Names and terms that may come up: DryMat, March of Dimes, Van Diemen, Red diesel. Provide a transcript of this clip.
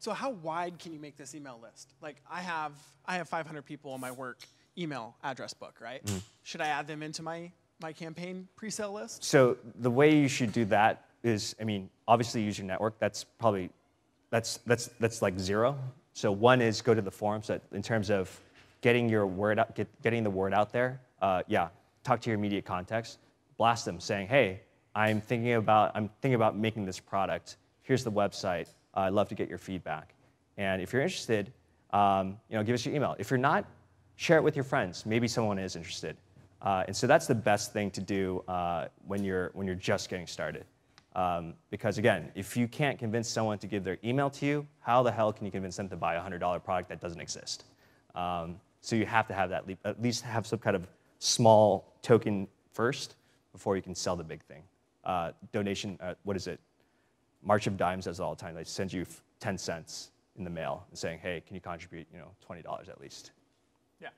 So how wide can you make this email list? Like I have 500 people in my work email address book, right? Mm. Should I add them into my campaign pre-sale list? So the way you should do that is, I mean, obviously use your network. That's probably, that's like zero. So one is go to the forums. That in terms of getting your word out, getting the word out there, yeah, talk to your immediate contacts, blast them saying, hey, I'm thinking about making this product. Here's the website. I'd love to get your feedback. And if you're interested, you know, give us your email. If you're not, share it with your friends. Maybe someone is interested. And so that's the best thing to do when you're just getting started. Because again, if you can't convince someone to give their email to you, how the hell can you convince them to buy a $100 product that doesn't exist? So you have to have that, at least have some kind of small token first before you can sell the big thing. Donation, what is it? March of Dimes does it all the time. They send you 10 cents in the mail and saying, hey, can you contribute, you know, $20 at least? Yeah.